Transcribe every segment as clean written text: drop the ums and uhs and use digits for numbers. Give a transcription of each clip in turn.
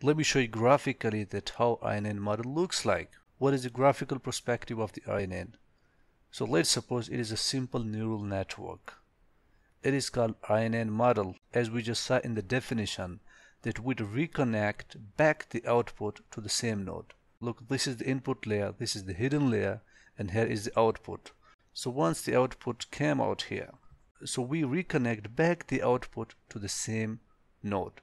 Let me show you graphically that how RNN model looks like. What is the graphical perspective of the RNN? So let's suppose it is a simple neural network. It is called RNN model, as we just saw in the definition, that would reconnect back the output to the same node. Look, this is the input layer, this is the hidden layer, and here is the output. So once the output came out here, so we reconnect back the output to the same node.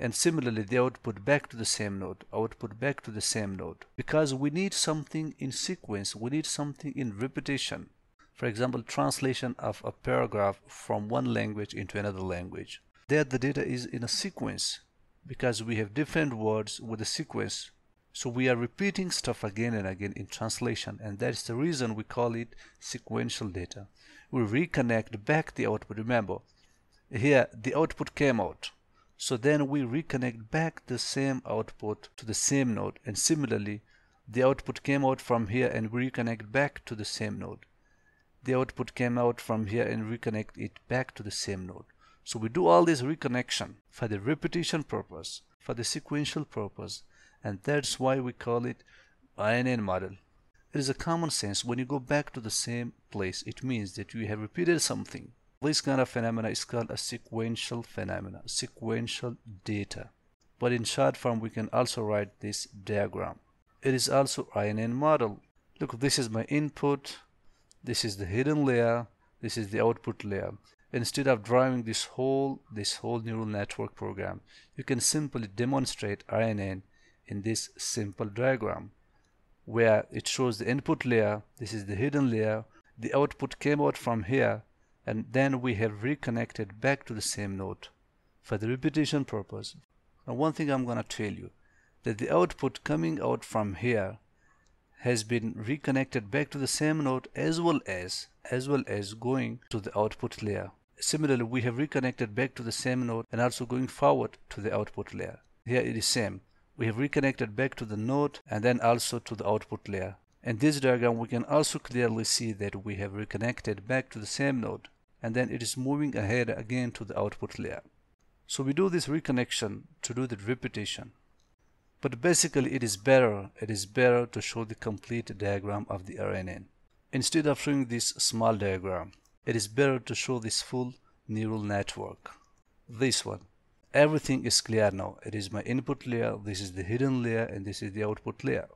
And similarly, the output back to the same node, output back to the same node. Because we need something in sequence, we need something in repetition. For example, translation of a paragraph from one language into another language. There the data is in a sequence, because we have different words with a sequence. So we are repeating stuff again and again in translation, and that's the reason we call it sequential data. We reconnect back the output. Remember, here the output came out. So then we reconnect back the same output to the same node, and similarly the output came out from here and we reconnect back to the same node. The output came out from here and reconnect it back to the same node. So we do all this reconnection for the repetition purpose, for the sequential purpose, and that's why we call it ANN model. It is a common sense. When you go back to the same place, it means that you have repeated something. This kind of phenomena is called a sequential phenomena, sequential data. But in short form, we can also write this diagram. It is also RNN model. Look, this is my input. This is the hidden layer. This is the output layer. Instead of drawing this whole neural network program, you can simply demonstrate RNN in this simple diagram, where it shows the input layer. This is the hidden layer. The output came out from here. And then we have reconnected back to the same node for the repetition purpose. Now, one thing I'm going to tell you, that the output coming out from here has been reconnected back to the same node as well as going to the output layer. Similarly, we have reconnected back to the same node and also going forward to the output layer. Here it is same. We have reconnected back to the node and then also to the output layer. In this diagram, we can also clearly see that we have reconnected back to the same node, and then it is moving ahead again to the output layer. So we do this reconnection to do the repetition. But basically it is better to show the complete diagram of the RNN. Instead of showing this small diagram, it is better to show this full neural network. This one. Everything is clear now. It is my input layer, this is the hidden layer, and this is the output layer.